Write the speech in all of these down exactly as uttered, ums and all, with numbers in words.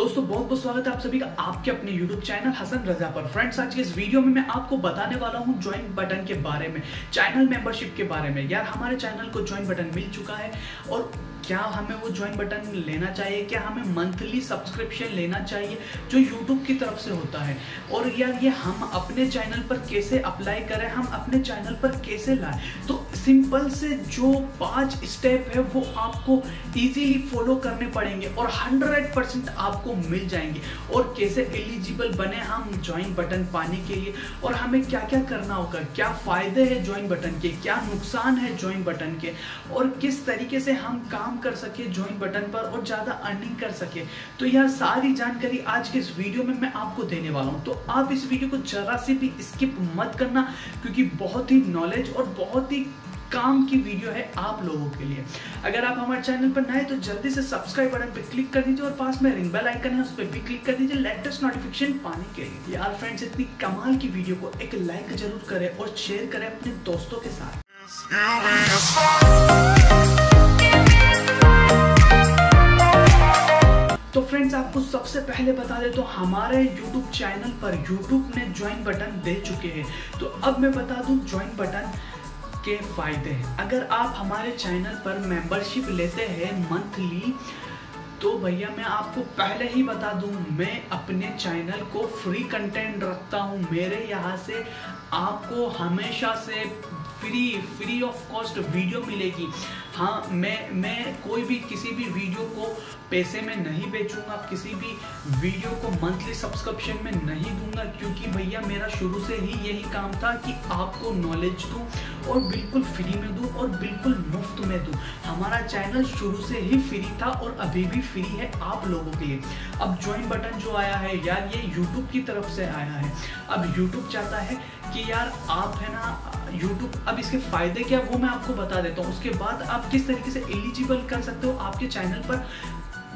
दोस्तों बहुत बहुत स्वागत है आप सभी का आपके अपने YouTube चैनल हसन रजा पर। फ्रेंड्स आज के इस वीडियो में मैं आपको बताने वाला हूं ज्वाइन बटन के बारे में, चैनल मेंबरशिप के बारे में। यार हमारे चैनल को ज्वाइन बटन मिल चुका है और क्या हमें वो ज्वाइन बटन लेना चाहिए, क्या हमें मंथली सब्सक्रिप्शन लेना चाहिए जो यूट्यूब की तरफ से होता है, और यार ये हम अपने चैनल पर कैसे अप्लाई करें, हम अपने चैनल पर कैसे लाएँ। तो सिंपल से जो पांच स्टेप है वो आपको इजीली फॉलो करने पड़ेंगे और हंड्रेड परसेंट आपको मिल जाएंगे, और कैसे एलिजिबल बने हम ज्वाइन बटन पाने के लिए, और हमें क्या क्या करना होगा, क्या फ़ायदे हैं ज्वाइन बटन के, क्या नुकसान है ज्वाइन बटन के, और किस तरीके से हम काम कर सके ज्वाइन बटन पर और ज़्यादा अर्निंग कर सके। तो यह सारी जानकारी आज के इस वीडियो में मैं आपको देने वाला हूँ। तो आप इस वीडियो को जरा से भी स्किप मत करना क्योंकि बहुत ही नॉलेज और बहुत ही काम की वीडियो है आप लोगों के लिए। अगर आप हमारे चैनल पर नए हैं तो जल्दी से सब्सक्राइब बटन पर क्लिक कर दीजिए और पास में रिंग बेल आइकन है उस पर भी क्लिक कर दीजिए लेटेस्ट नोटिफिकेशन पाने के लिए। यार फ्रेंड्स इतनी कमाल की वीडियो को एक लाइक जरूर करें और शेयर करें अपने दोस्तों के साथ। तो फ्रेंड्स आपको सबसे पहले बता दें तो हमारे YouTube चैनल पर YouTube ने ज्वाइन बटन दे चुके हैं। तो अब मैं बता दूं ज्वाइन बटन के फायदे हैं। अगर आप हमारे चैनल पर मेंबरशिप लेते हैं मंथली तो भैया मैं आपको पहले ही बता दूं, मैं अपने चैनल को फ्री कंटेंट रखता हूं। मेरे यहाँ से आपको हमेशा से free free of cost video मिलेगी। हाँ मैं मैं कोई भी किसी भी वीडियो को पैसे में नहीं बेचूंगा, किसी भी वीडियो को मंथली सब्सक्रिप्शन में नहीं दूंगा, क्योंकि भैया मेरा शुरू से ही यही काम था कि आपको नॉलेज दूँ और बिल्कुल फ्री में दूँ और बिल्कुल मुफ्त में दूँ। हमारा चैनल शुरू से ही फ्री था और अभी भी फ्री है आप लोगों के लिए। अब ज्वाइन बटन जो आया है यार ये यूट्यूब की तरफ से आया है। अब यूट्यूब चाहता है कि यार आप है ना यूट्यूब, अब इसके फ़ायदे क्या वो मैं आपको बता देता हूँ, उसके बाद आप किस तरीके से एलिजिबल कर सकते हो आपके चैनल पर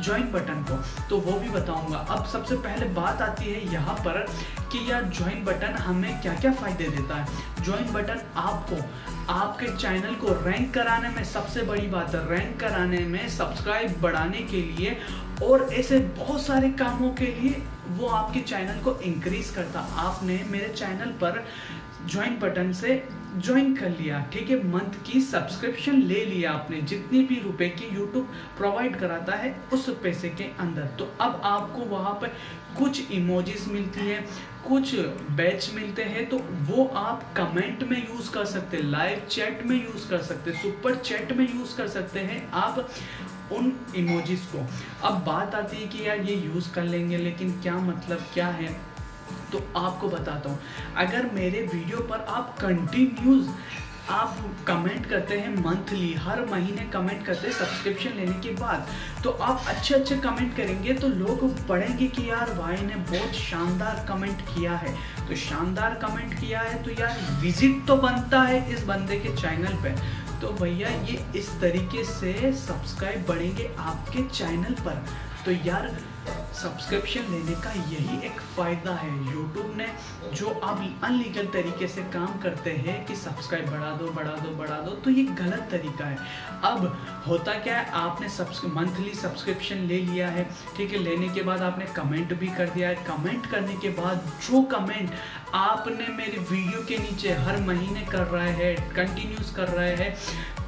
ज्वाइन बटन को, तो वो भी बताऊंगा। अब सबसे पहले बात आती है यहाँ पर कि यार ज्वाइन बटन हमें क्या क्या फ़ायदे देता है। ज्वाइन बटन आपको आपके चैनल को रैंक कराने में, सबसे बड़ी बात है रैंक कराने में, सब्सक्राइब बढ़ाने के लिए और ऐसे बहुत सारे कामों के लिए वो आपके चैनल को इंक्रीज करता। आपने मेरे चैनल पर ज्वाइन बटन से ज्वाइन कर लिया, ठीक है, मंथ की सब्सक्रिप्शन ले लिया आपने, जितने भी रुपए की यूट्यूब प्रोवाइड कराता है उस पैसे के अंदर। तो अब आपको वहाँ पर कुछ इमोजीज मिलती है, कुछ बैच मिलते हैं, तो वो आप कमेंट में यूज़ कर सकते हैं, लाइव चैट में यूज़ कर सकते हैं, सुपर चैट में यूज़ कर सकते हैं आप उन इमोजीज को। अब बात आती है कि यार ये यूज़ कर लेंगे लेकिन क्या मतलब क्या है, तो आपको बताता हूँ। अगर मेरे वीडियो पर आप कंटिन्यूज आप कमेंट करते हैं मंथली, हर महीने कमेंट करते हैं सब्सक्रिप्शन लेने के बाद, तो आप अच्छे अच्छे कमेंट करेंगे तो लोग पढ़ेंगे कि यार भाई ने बहुत शानदार कमेंट किया है। तो शानदार कमेंट किया है तो यार विजिट तो बनता है इस बंदे के चैनल पे। तो भैया ये इस तरीके से सब्सक्राइब बढ़ेंगे आपके चैनल पर। तो यार सब्सक्रिप्शन लेने का यही एक फ़ायदा है। यूट्यूब ने जो आप अनलीगल तरीके से काम करते हैं कि सब्सक्राइब बढ़ा दो बढ़ा दो बढ़ा दो, तो ये गलत तरीका है। अब होता क्या है, आपने मंथली सब्सक्रिप्शन ले लिया है, ठीक है, लेने के बाद आपने कमेंट भी कर दिया है। कमेंट करने के बाद जो कमेंट आपने मेरे वीडियो के नीचे हर महीने कर रहे हैं, कंटिन्यूस कर रहे हैं,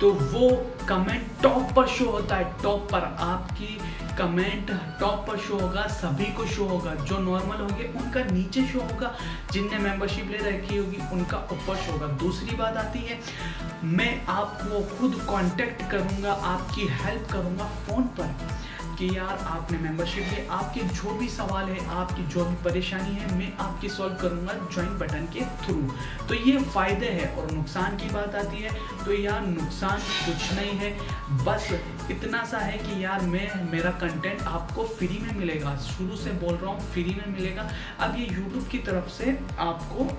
तो वो कमेंट टॉप पर शो होता है। टॉप पर आपकी कमेंट टॉप पर शो होगा, सभी को शो होगा, जो नॉर्मल होंगे उनका नीचे शो होगा, जिनने मेंबरशिप ले रखी होगी उनका ऊपर शो होगा। दूसरी बात आती है, मैं आपको खुद कांटेक्ट करूँगा, आपकी हेल्प करूँगा फ़ोन पर कि यार आपने मेंबरशिप ली, आपके जो भी सवाल है, आपकी जो भी परेशानी है, मैं आपकी सॉल्व करूँगा ज्वाइन बटन के थ्रू। तो ये फ़ायदे हैं। और नुकसान की बात आती है तो यार नुकसान कुछ नहीं है, बस इतना सा है कि यार मैं मेरा कंटेंट आपको फ्री में मिलेगा, शुरू से बोल रहा हूँ फ्री में मिलेगा। अब ये यूट्यूब की तरफ से आपको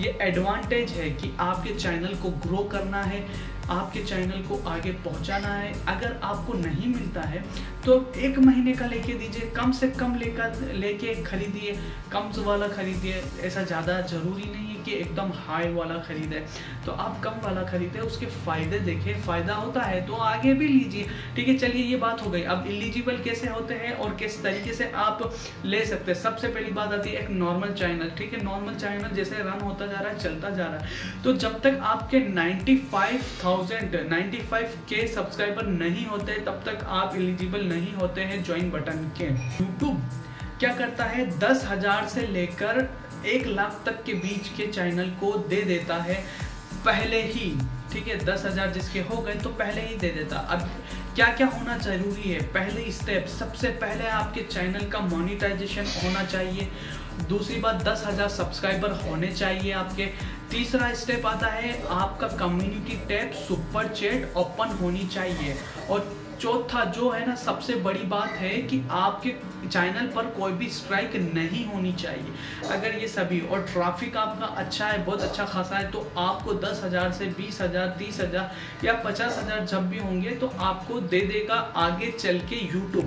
ये एडवांटेज है कि आपके चैनल को ग्रो करना है, आपके चैनल को आगे पहुंचाना है। अगर आपको नहीं मिलता है तो एक महीने का लेके दीजिए, कम से कम लेकर लेके खरीदिए, कम वाला खरीदिए। ऐसा ज़्यादा ज़रूरी नहीं कि एकदम हाई वाला खरीदें, तो आप कम वाला खरीदें, उसके फ़ायदे देखें। फ़ायदा होता है तो आगे भी लीजिए, ठीक है। चलिए ये बात हो गई। अब एलिजिबल कैसे होते हैं और किस तरीके से आप ले सकते हैं। सबसे पहली बात आती है एक नॉर्मल चैनल, ठीक है। नॉर्मल चैनल जैसे रन होता जा रहा है, चलता जा रहा है, तो जब तक आपके ninety five thousand ninety five के सब्सक्राइबर नहीं होते तब तक आप एलिजिबल नहीं होते हैं ज्वाइन बटन के। यूट्यूब क्या करता है, दस हज़ार से लेकर एक लाख तक के बीच के चैनल को दे देता है पहले ही, ठीक है। दस हज़ार जिसके हो गए तो पहले ही दे देता। अब क्या क्या होना जरूरी है, पहले स्टेप, सबसे पहले आपके चैनल का मोनिटाइजेशन होना चाहिए। दूसरी बात, दस हज़ार सब्सक्राइबर होने चाहिए आपके। तीसरा स्टेप आता है आपका community tab super chat open होनी चाहिए। और चौथा जो है ना सबसे बड़ी बात है कि आपके चैनल पर कोई भी स्ट्राइक नहीं होनी चाहिए। अगर ये सभी और ट्रैफिक आपका अच्छा है, बहुत अच्छा खासा है, तो आपको दस हज़ार से बीस हज़ार तीस हज़ार या पचास हज़ार जब भी होंगे तो आपको दे देगा आगे चल के यूट्यूब।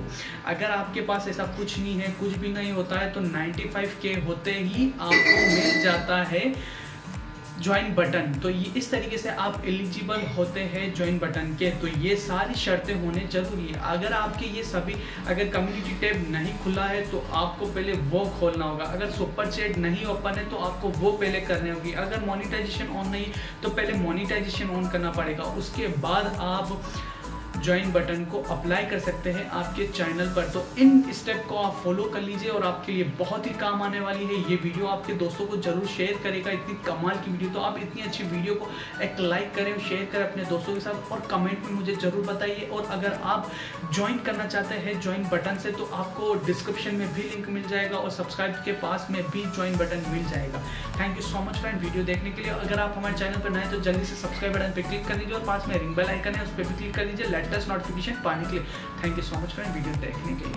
अगर आपके पास ऐसा कुछ नहीं है, कुछ भी नहीं होता है, तो नाइन्टी फाइव के होते ही आपको मिल जाता है ज्वाइन बटन। तो ये इस तरीके से आप एलिजिबल होते हैं ज्वाइन बटन के। तो ये सारी शर्तें होने जरूरी है। अगर आपके ये सभी, अगर कम्युनिटी टैब नहीं खुला है तो आपको पहले वो खोलना होगा। अगर सुपर चैट नहीं ओपन है तो आपको वो पहले करने होगी। अगर मोनिटाइजेशन ऑन नहीं तो पहले मोनिटाइजेशन ऑन करना पड़ेगा, उसके बाद आप ज्वाइन बटन को अप्लाई कर सकते हैं आपके चैनल पर। तो इन स्टेप को आप फॉलो कर लीजिए और आपके लिए बहुत ही काम आने वाली है। ये वीडियो आपके दोस्तों को जरूर शेयर करेगा, इतनी कमाल की वीडियो। तो आप इतनी अच्छी वीडियो को एक लाइक करें, शेयर करें अपने दोस्तों के साथ और कमेंट में मुझे ज़रूर बताइए। और अगर आप ज्वाइन करना चाहते हैं ज्वाइन बटन से तो आपको डिस्क्रिप्शन में भी लिंक मिल जाएगा और सब्सक्राइब के पास में भी ज्वाइन बटन मिल जाएगा। Thank you so much friend video देखने के लिए। अगर आप हमारे चैनल पर नए तो जल्दी से सब्सक्राइब बटन पर क्लिक कर दीजिए और पास में रिंग बेल आइकन है उस पर भी क्लिक कर दीजिए लेटेस्ट नोटिफिकेशन पाने के लिए। Thank you so much friend video देखने के लिए।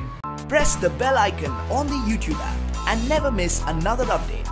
Press the bell icon on the YouTube app and never miss another update.